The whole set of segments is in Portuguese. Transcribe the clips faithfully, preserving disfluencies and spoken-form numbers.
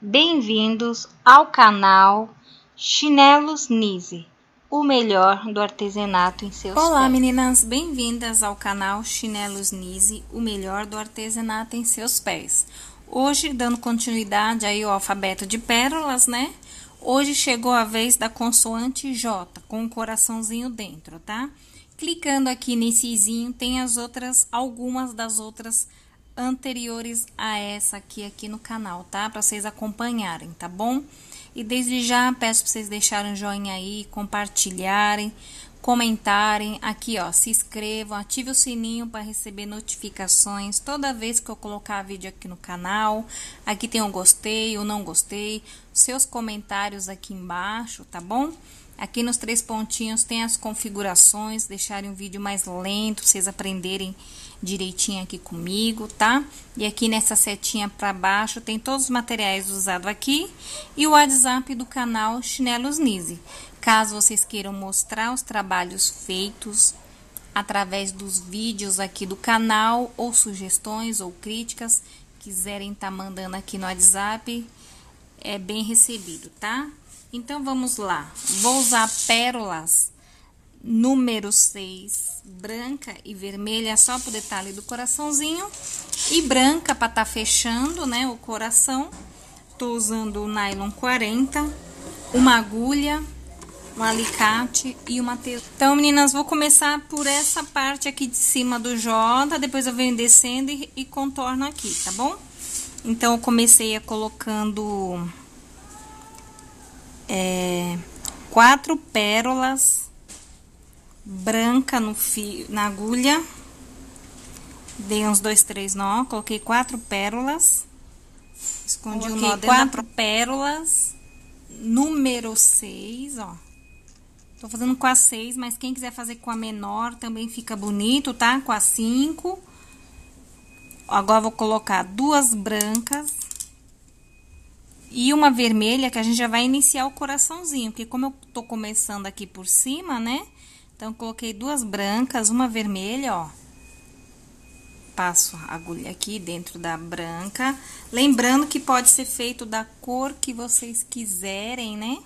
Bem-vindos ao canal Chinelos Nise, o melhor do artesanato em seus pés. Olá meninas, bem-vindas ao canal Chinelos Nise, o melhor do artesanato em seus pés. Hoje, dando continuidade aí ao alfabeto de pérolas, né? Hoje chegou a vez da consoante J, com um coraçãozinho dentro, tá? Clicando aqui nesse izinho, tem as outras, algumas das outras anteriores a essa aqui, aqui no canal, tá? Pra vocês acompanharem, tá bom? E desde já peço pra vocês deixarem um joinha aí, compartilharem, comentarem. Aqui, ó, se inscrevam, ative o sininho para receber notificações toda vez que eu colocar vídeo aqui no canal. Aqui tem um gostei ou não gostei, seus comentários aqui embaixo, tá bom? Aqui nos três pontinhos tem as configurações, deixarem um vídeo mais lento, vocês aprenderem direitinho aqui comigo, tá? E aqui nessa setinha para baixo tem todos os materiais usados aqui e o WhatsApp do canal Chinelos Nise. Caso vocês queiram mostrar os trabalhos feitos através dos vídeos aqui do canal, ou sugestões ou críticas, quiserem estar mandando aqui no WhatsApp, é bem recebido, tá? Então, vamos lá. Vou usar pérolas número seis, branca e vermelha, só pro detalhe do coraçãozinho. E branca para tá fechando, né, o coração. Tô usando o nylon quarenta, uma agulha, um alicate e uma tesoura. Então, meninas, vou começar por essa parte aqui de cima do J, depois eu venho descendo e, e contorno aqui, tá bom? Então, eu comecei a colocando... É, quatro pérolas branca no fio, na agulha, dei uns dois, três nó, coloquei quatro pérolas, escondi o nó, quatro pérolas número seis, ó. Tô fazendo com a seis, mas quem quiser fazer com a menor também fica bonito, tá? Com a cinco. Agora vou colocar duas brancas e uma vermelha, que a gente já vai iniciar o coraçãozinho, porque como eu tô começando aqui por cima, né? Então, coloquei duas brancas, uma vermelha, ó. Passo a agulha aqui dentro da branca. Lembrando que pode ser feito da cor que vocês quiserem, né?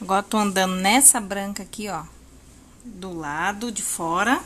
Agora, tô andando nessa branca aqui, ó, do lado de fora.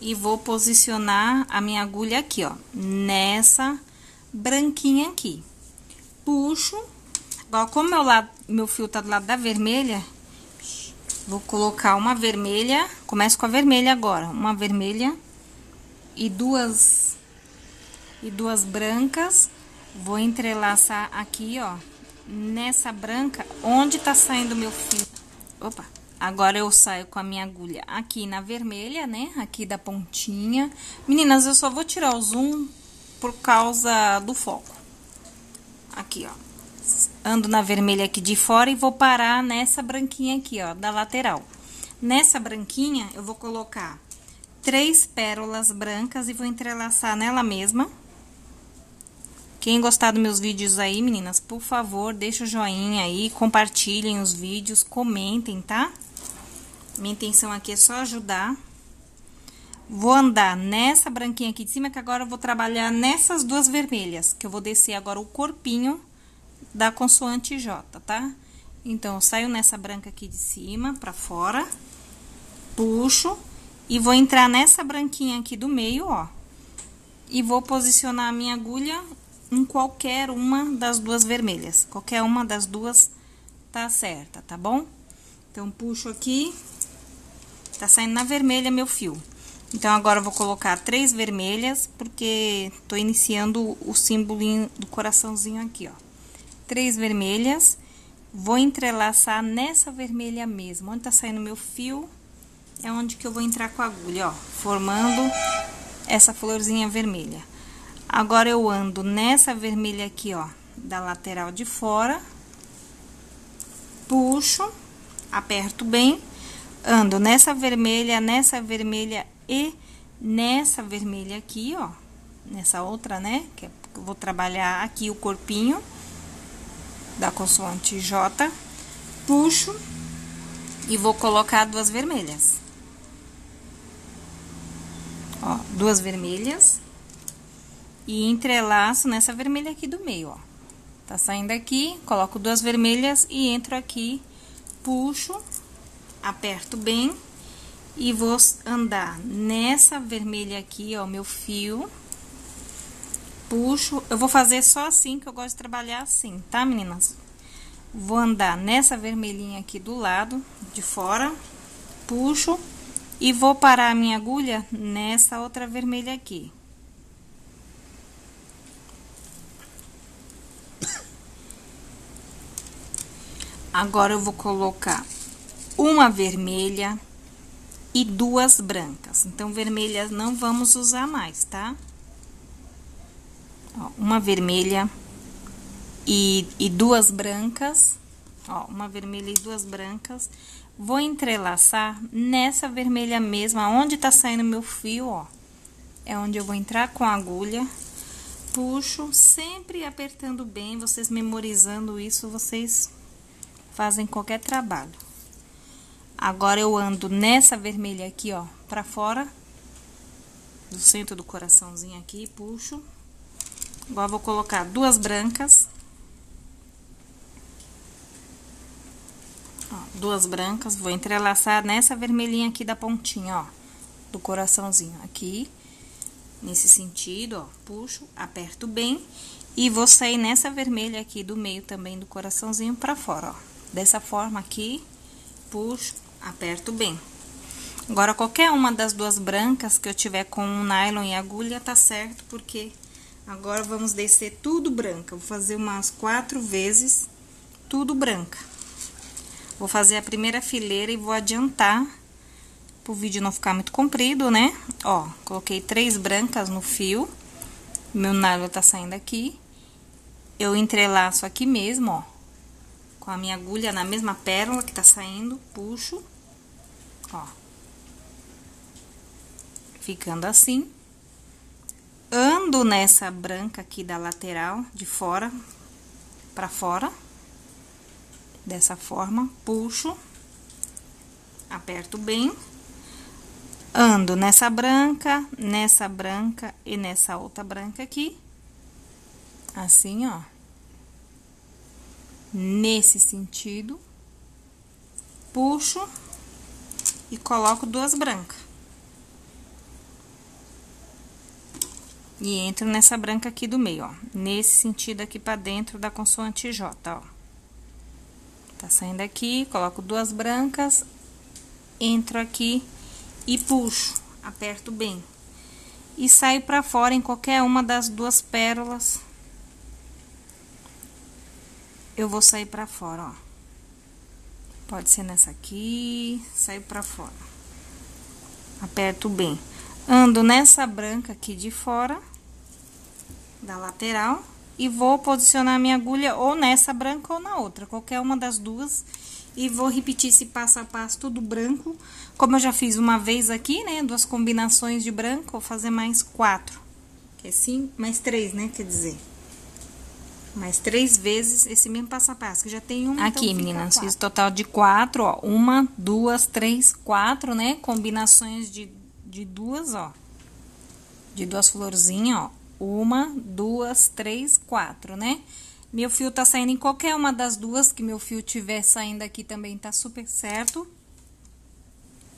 E vou posicionar a minha agulha aqui, ó, nessa branquinha aqui. Puxo, agora como meu, lado, meu fio tá do lado da vermelha, vou colocar uma vermelha, começo com a vermelha agora, uma vermelha e duas, e duas brancas, vou entrelaçar aqui, ó, nessa branca, onde tá saindo meu fio. Opa, agora eu saio com a minha agulha aqui na vermelha, né, aqui da pontinha. Meninas, eu só vou tirar o zoom por causa do foco. Aqui, ó, ando na vermelha aqui de fora e vou parar nessa branquinha aqui, ó, da lateral. Nessa branquinha, eu vou colocar três pérolas brancas e vou entrelaçar nela mesma. Quem gostar dos meus vídeos aí, meninas, por favor, deixa o joinha aí, compartilhem os vídeos, comentem, tá? Minha intenção aqui é só ajudar. Vou andar nessa branquinha aqui de cima, que agora eu vou trabalhar nessas duas vermelhas, que eu vou descer agora o corpinho da consoante J, tá? Então, eu saio nessa branca aqui de cima pra fora, puxo e vou entrar nessa branquinha aqui do meio, ó. E vou posicionar a minha agulha em qualquer uma das duas vermelhas. Qualquer uma das duas tá certa, tá bom? Então, puxo aqui, tá saindo na vermelha meu fio. Então, agora eu vou colocar três vermelhas, porque tô iniciando o símbolo do coraçãozinho aqui, ó. Três vermelhas, vou entrelaçar nessa vermelha mesmo. Onde tá saindo meu fio, é onde que eu vou entrar com a agulha, ó, formando essa florzinha vermelha. Agora, eu ando nessa vermelha aqui, ó, da lateral de fora, puxo, aperto bem, ando nessa vermelha, nessa vermelha e nessa vermelha aqui, ó, nessa outra, né, que eu vou trabalhar aqui o corpinho da consoante J, puxo e vou colocar duas vermelhas, ó, duas vermelhas, e entrelaço nessa vermelha aqui do meio, ó. Tá saindo aqui, coloco duas vermelhas e entro aqui, puxo, aperto bem e vou andar nessa vermelha aqui, ó, meu fio. Puxo, eu vou fazer só assim, que eu gosto de trabalhar assim, tá, meninas? Vou andar nessa vermelhinha aqui do lado, de fora, puxo e vou parar a minha agulha nessa outra vermelha aqui. Agora, eu vou colocar uma vermelha e duas brancas. Então, vermelhas não vamos usar mais, tá? Ó, uma vermelha e, e duas brancas. Ó, uma vermelha e duas brancas. Vou entrelaçar nessa vermelha mesma, onde tá saindo meu fio, ó. É onde eu vou entrar com a agulha. Puxo, sempre apertando bem, vocês memorizando isso, vocês... fazem qualquer trabalho. Agora, eu ando nessa vermelha aqui, ó, pra fora. Do centro do coraçãozinho aqui, puxo. Agora, vou colocar duas brancas. Ó, duas brancas. Vou entrelaçar nessa vermelhinha aqui da pontinha, ó. Do coraçãozinho aqui. Nesse sentido, ó. Puxo, aperto bem. E vou sair nessa vermelha aqui do meio também do coraçãozinho pra fora, ó. Dessa forma aqui, puxo, aperto bem. Agora, qualquer uma das duas brancas que eu tiver com um nylon e agulha, tá certo, porque agora vamos descer tudo branca. Vou fazer umas quatro vezes, tudo branca. Vou fazer a primeira fileira e vou adiantar, pro vídeo não ficar muito comprido, né? Ó, coloquei três brancas no fio, meu nylon tá saindo aqui. Eu entrelaço aqui mesmo, ó. Com a minha agulha na mesma pérola que tá saindo, puxo, ó. Ficando assim. Ando nessa branca aqui da lateral, de fora pra fora. Dessa forma, puxo, aperto bem. Ando nessa branca, nessa branca e nessa outra branca aqui. Assim, ó. Nesse sentido, puxo e coloco duas brancas. E entro nessa branca aqui do meio, ó. Nesse sentido aqui pra dentro da consoante J, ó. Tá saindo aqui, coloco duas brancas, entro aqui e puxo, aperto bem. E saio pra fora em qualquer uma das duas pérolas. Eu vou sair pra fora, ó. Pode ser nessa aqui, saio pra fora. Aperto bem. Ando nessa branca aqui de fora, da lateral, e vou posicionar minha agulha ou nessa branca ou na outra, qualquer uma das duas. E vou repetir esse passo a passo, tudo branco. Como eu já fiz uma vez aqui, né, duas combinações de branco, vou fazer mais quatro. Que é cinco, mais três, né, quer dizer... mais três vezes esse mesmo passo a passo, que já tem um. Aqui, então, meninas, fiz o total de quatro, ó. Uma, duas, três, quatro, né? Combinações de, de duas, ó. De duas florzinhas, ó. Uma, duas, três, quatro, né? Meu fio tá saindo em qualquer uma das duas, que meu fio tiver saindo aqui também tá super certo.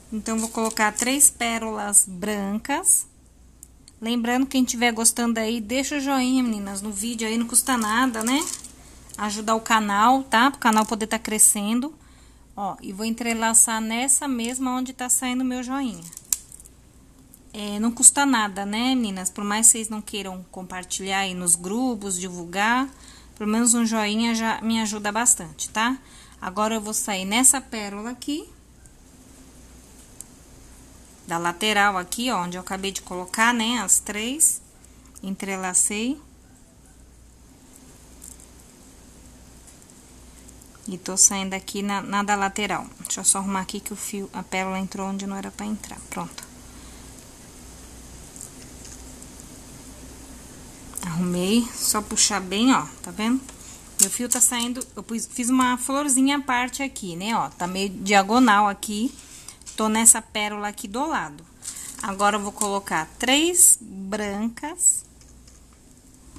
Então, vou colocar três pérolas brancas. Lembrando, quem estiver gostando aí, deixa o joinha, meninas, no vídeo aí, não custa nada, né? Ajudar o canal, tá? Para o canal poder estar crescendo. Ó, e vou entrelaçar nessa mesma onde tá saindo o meu joinha. É, não custa nada, né, meninas? Por mais que vocês não queiram compartilhar aí nos grupos, divulgar, pelo menos um joinha já me ajuda bastante, tá? Agora, eu vou sair nessa pérola aqui. Da lateral aqui, ó, onde eu acabei de colocar, né, as três, entrelacei. E tô saindo aqui na, na da lateral. Deixa eu só arrumar aqui que o fio, a pérola entrou onde não era pra entrar, pronto. Arrumei, só puxar bem, ó, tá vendo? Meu fio tá saindo, eu pus, fiz uma florzinha à parte aqui, né, ó, tá meio diagonal aqui. Tô nessa pérola aqui do lado. Agora, eu vou colocar três brancas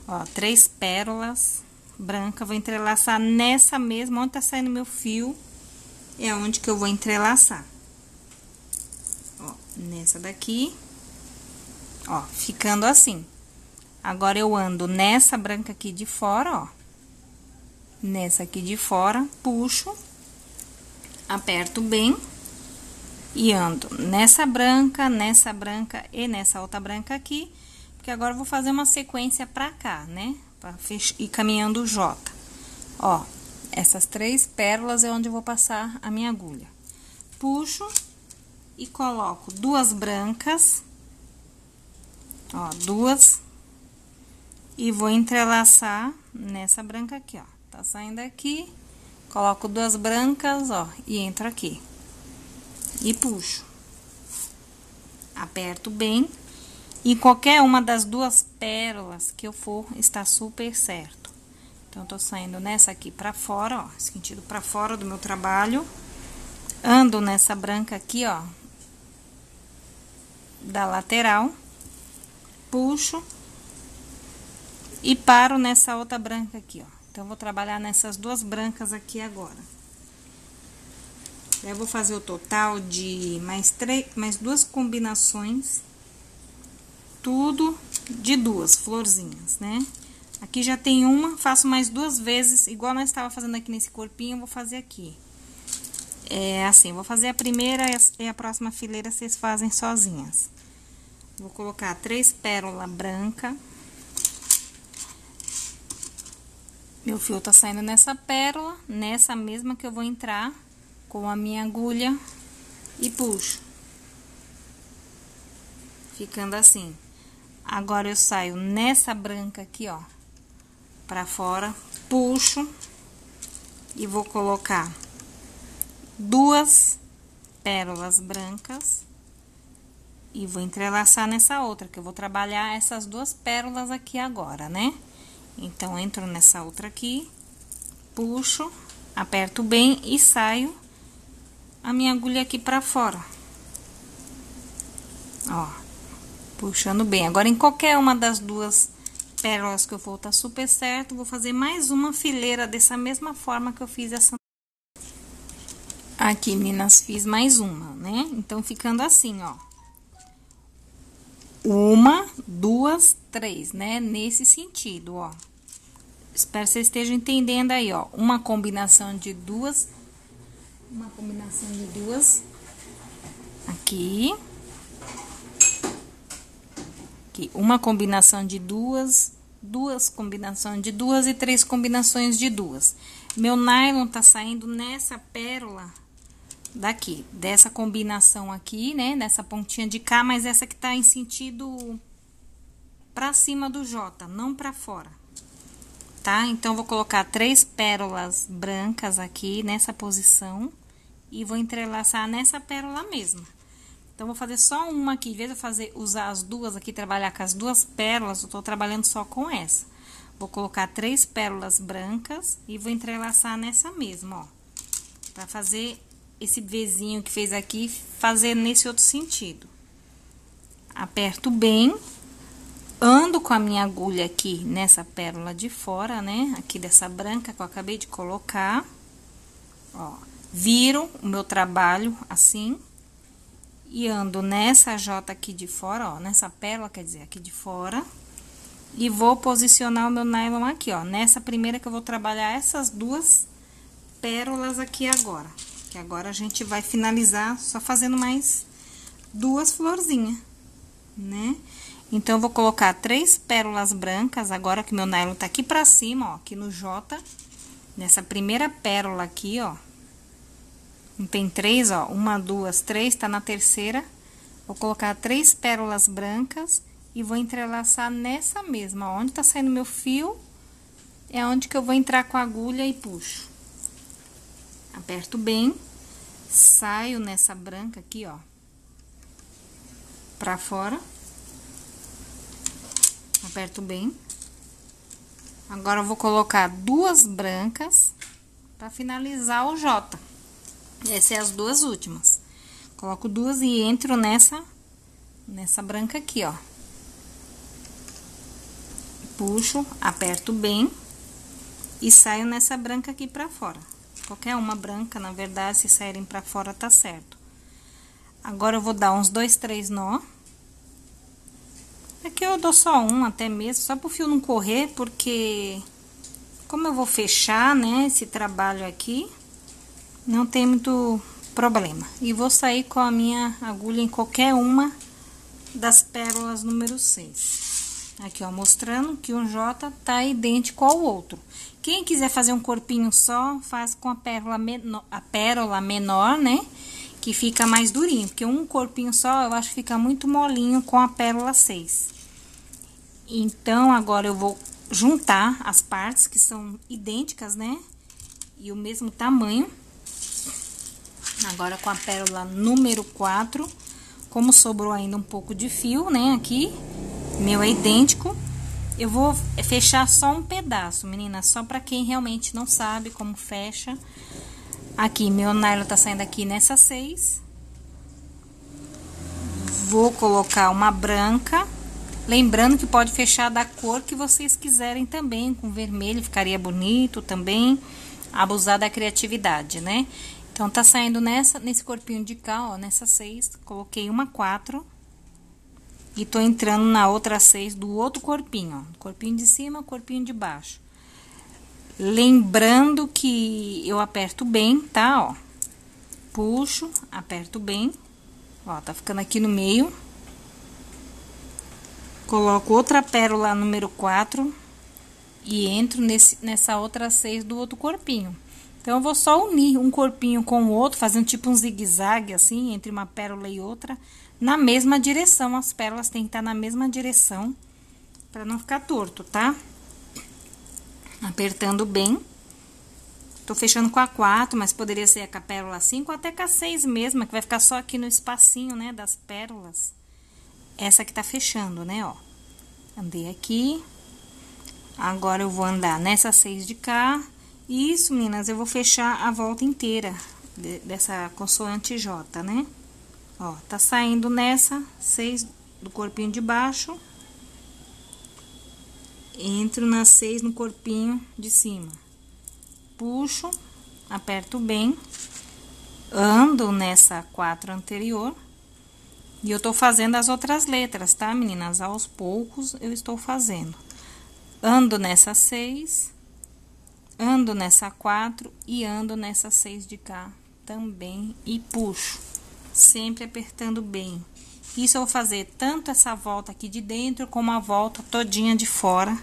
Ó, três pérolas branca, vou entrelaçar nessa mesma, onde tá saindo meu fio, é onde que eu vou entrelaçar. Ó, nessa daqui, ó, ficando assim. Agora, eu ando nessa branca aqui de fora, ó, nessa aqui de fora, puxo, aperto bem e ando nessa branca, nessa branca e nessa outra branca aqui, porque agora eu vou fazer uma sequência pra cá, né? Pra fechar, ir caminhando o J. Ó, essas três pérolas é onde eu vou passar a minha agulha. Puxo e coloco duas brancas, ó, duas. E vou entrelaçar nessa branca aqui, ó. Tá saindo aqui, coloco duas brancas, ó, e entro aqui. E puxo. Aperto bem. E qualquer uma das duas pérolas que eu for, está super certo. Então, tô saindo nessa aqui pra fora, ó, sentido pra fora do meu trabalho. Ando nessa branca aqui, ó, da lateral. Puxo. E paro nessa outra branca aqui, ó. Então, eu vou trabalhar nessas duas brancas aqui agora. Eu vou fazer o total de mais três, mais duas combinações. Tudo de duas florzinhas, né? Aqui já tem uma, faço mais duas vezes, igual nós estava fazendo aqui nesse corpinho, eu vou fazer aqui. É assim, vou fazer a primeira e a próxima fileira vocês fazem sozinhas. Vou colocar três pérolas branca. Meu fio tá saindo nessa pérola, nessa mesma que eu vou entrar com a minha agulha e puxo. Ficando assim. Agora, eu saio nessa branca aqui, ó, pra fora, puxo e vou colocar duas pérolas brancas e vou entrelaçar nessa outra, que eu vou trabalhar essas duas pérolas aqui agora, né? Então, entro nessa outra aqui, puxo, aperto bem e saio a minha agulha aqui pra fora. Ó, puxando bem. Agora, em qualquer uma das duas pérolas que eu for, tá super certo. Vou fazer mais uma fileira dessa mesma forma que eu fiz essa. Aqui, meninas, fiz mais uma, né? Então, ficando assim, ó. Uma, duas, três, né? Nesse sentido, ó. Espero que vocês estejam entendendo aí, ó. Uma combinação de duas. Uma combinação de duas. Aqui. Aqui. Uma combinação de duas. Duas combinações de duas e três combinações de duas. Meu nylon tá saindo nessa pérola daqui, dessa combinação aqui, né, nessa pontinha de cá, mas essa que tá em sentido pra cima do J, não pra fora, tá? Então, vou colocar três pérolas brancas aqui nessa posição e vou entrelaçar nessa pérola mesma. Então, vou fazer só uma aqui, em vez de eu fazer, usar as duas aqui, trabalhar com as duas pérolas, eu tô trabalhando só com essa. Vou colocar três pérolas brancas e vou entrelaçar nessa mesma, ó, pra fazer esse Vzinho que fez aqui, fazer nesse outro sentido. Aperto bem, ando com a minha agulha aqui nessa pérola de fora, né? Aqui dessa branca que eu acabei de colocar. Ó, viro o meu trabalho assim. E ando nessa J aqui de fora, ó, nessa pérola, quer dizer, aqui de fora. E vou posicionar o meu nylon aqui, ó, nessa primeira que eu vou trabalhar essas duas pérolas aqui agora. Que agora a gente vai finalizar só fazendo mais duas florzinhas, né? Então, eu vou colocar três pérolas brancas, agora que meu nylon tá aqui pra cima, ó, aqui no J, nessa primeira pérola aqui, ó. Não tem três, ó, uma, duas, três, tá na terceira. Vou colocar três pérolas brancas e vou entrelaçar nessa mesma, ó, onde tá saindo meu fio, é onde que eu vou entrar com a agulha e puxo. Aperto bem, saio nessa branca aqui, ó, pra fora, aperto bem. Agora, eu vou colocar duas brancas pra finalizar o J. Essas são as duas últimas. Coloco duas e entro nessa, nessa branca aqui, ó. puxo, aperto bem e saio nessa branca aqui pra fora. Qualquer uma branca, na verdade, se saírem pra fora, tá certo. Agora, eu vou dar uns dois, três nó. Aqui eu dou só um até mesmo, só pro fio não correr, porque como eu vou fechar, né, esse trabalho aqui, não tem muito problema. E vou sair com a minha agulha em qualquer uma das pérolas número seis. Aqui, ó, mostrando que um J tá idêntico ao outro. Quem quiser fazer um corpinho só, faz com a pérola, menor, a pérola menor, né, que fica mais durinho, porque um corpinho só, eu acho que fica muito molinho com a pérola seis. Então, agora eu vou juntar as partes que são idênticas, né, e o mesmo tamanho. Agora, com a pérola número quatro, como sobrou ainda um pouco de fio, né, aqui, meu é idêntico, eu vou fechar só um pedaço, menina, só pra quem realmente não sabe como fecha. Aqui, meu nylon tá saindo aqui nessa seis. Vou colocar uma branca, lembrando que pode fechar da cor que vocês quiserem também, com vermelho ficaria bonito também, abusar da criatividade, né? Então, tá saindo nessa, nesse corpinho de cá, ó, nessa seis, coloquei uma quatro e tô entrando na outra seis do outro corpinho, ó, corpinho de cima, corpinho de baixo. Lembrando que eu aperto bem, tá, ó, puxo, aperto bem, ó, tá ficando aqui no meio. Coloco outra pérola número quatro e entro nesse, nessa outra seis do outro corpinho. Então, eu vou só unir um corpinho com o outro, fazendo tipo um zigue-zague, assim, entre uma pérola e outra, na mesma direção. As pérolas têm que estar na mesma direção, pra não ficar torto, tá? Apertando bem. Tô fechando com a quatro, mas poderia ser com a pérola cinco, até com a seis mesmo, que vai ficar só aqui no espacinho, né, das pérolas. Essa que tá fechando, né, ó. Andei aqui. Agora, eu vou andar nessa seis de cá. Isso, meninas, eu vou fechar a volta inteira de, dessa consoante J, né? Ó, tá saindo nessa seis do corpinho de baixo. Entro na seis no corpinho de cima. Puxo, aperto bem. Ando nessa quatro anterior. E eu tô fazendo as outras letras, tá, meninas? Aos poucos eu estou fazendo. Ando nessa seis... Ando nessa quatro e ando nessa seis de cá também e puxo, sempre apertando bem. Isso eu vou fazer tanto essa volta aqui de dentro como a volta todinha de fora.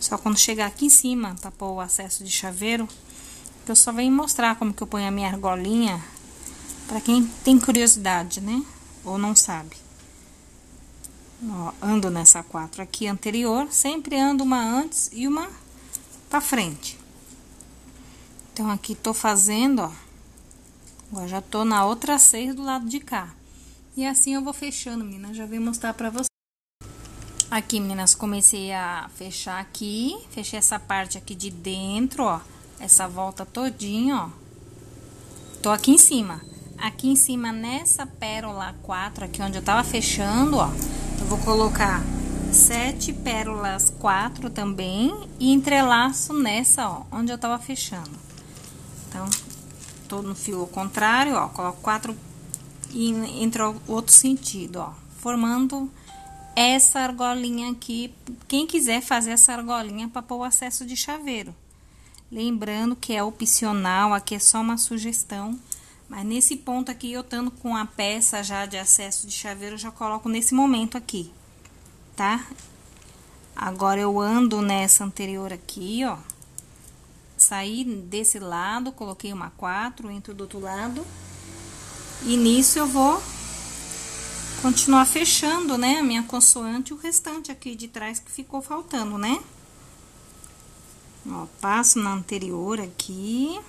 Só quando chegar aqui em cima, pra pôr o acesso de chaveiro, que eu só venho mostrar como que eu ponho a minha argolinha, pra quem tem curiosidade, né? Ou não sabe. Ó, ando nessa quatro aqui anterior, sempre ando uma antes e uma pra frente. Então, aqui tô fazendo, ó, agora já tô na outra seis do lado de cá. E assim eu vou fechando, meninas, já vim mostrar pra vocês. Aqui, meninas, comecei a fechar aqui, fechei essa parte aqui de dentro, ó, essa volta todinha, ó. Tô aqui em cima, aqui em cima nessa pérola quatro aqui onde eu tava fechando, ó, eu vou colocar sete pérolas quatro também e entrelaço nessa, ó, onde eu tava fechando. Então, tô no fio ao contrário, ó, coloco quatro e entro outro sentido, ó, formando essa argolinha aqui. Quem quiser fazer essa argolinha para pôr o acesso de chaveiro, lembrando que é opcional, aqui é só uma sugestão. Mas nesse ponto aqui, eu estando com a peça já de acesso de chaveiro, eu já coloco nesse momento aqui, tá? Agora, eu ando nessa anterior aqui, ó. Saí desse lado, coloquei uma quatro, entro do outro lado. E nisso, eu vou continuar fechando, né? A minha consoante e o restante aqui de trás que ficou faltando, né? Ó, passo na anterior aqui.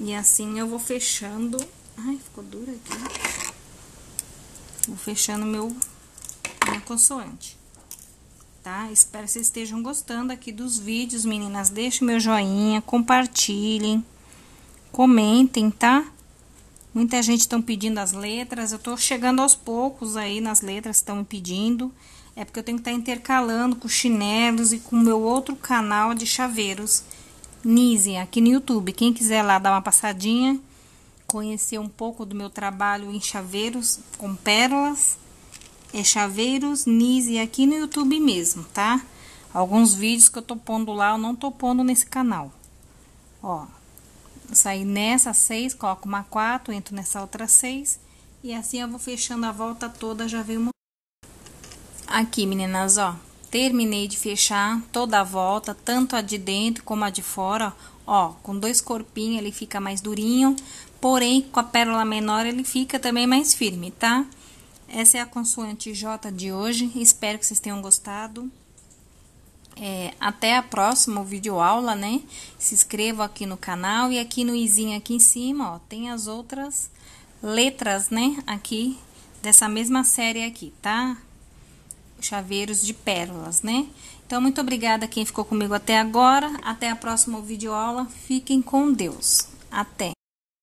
E assim, eu vou fechando... Ai, ficou dura aqui. Vou fechando meu... minha consoante, tá? Espero que vocês estejam gostando aqui dos vídeos, meninas. Deixem meu joinha, compartilhem, comentem, tá? Muita gente estão pedindo as letras, eu tô chegando aos poucos aí nas letras que estão me pedindo. É porque eu tenho que estar intercalando com chinelos e com o meu outro canal de chaveiros, Nise, aqui no YouTube. Quem quiser lá dar uma passadinha, conhecer um pouco do meu trabalho em chaveiros com pérolas, é Chaveiros Nise aqui no YouTube mesmo, tá? Alguns vídeos que eu tô pondo lá, eu não tô pondo nesse canal. Ó, saí nessa seis, coloco uma quatro, entro nessa outra seis, e assim eu vou fechando a volta toda, já veio uma... Aqui, meninas, ó, terminei de fechar toda a volta, tanto a de dentro como a de fora, ó, com dois corpinhos ele fica mais durinho, porém, com a pérola menor ele fica também mais firme, tá? Essa é a consoante J de hoje, espero que vocês tenham gostado. É, até a próxima videoaula, né? Se inscreva aqui no canal e aqui no izinho aqui em cima, ó, tem as outras letras, né? Aqui, dessa mesma série aqui, tá? Chaveiros de pérolas, né? Então, muito obrigada a quem ficou comigo até agora. Até a próxima videoaula. Fiquem com Deus. Até!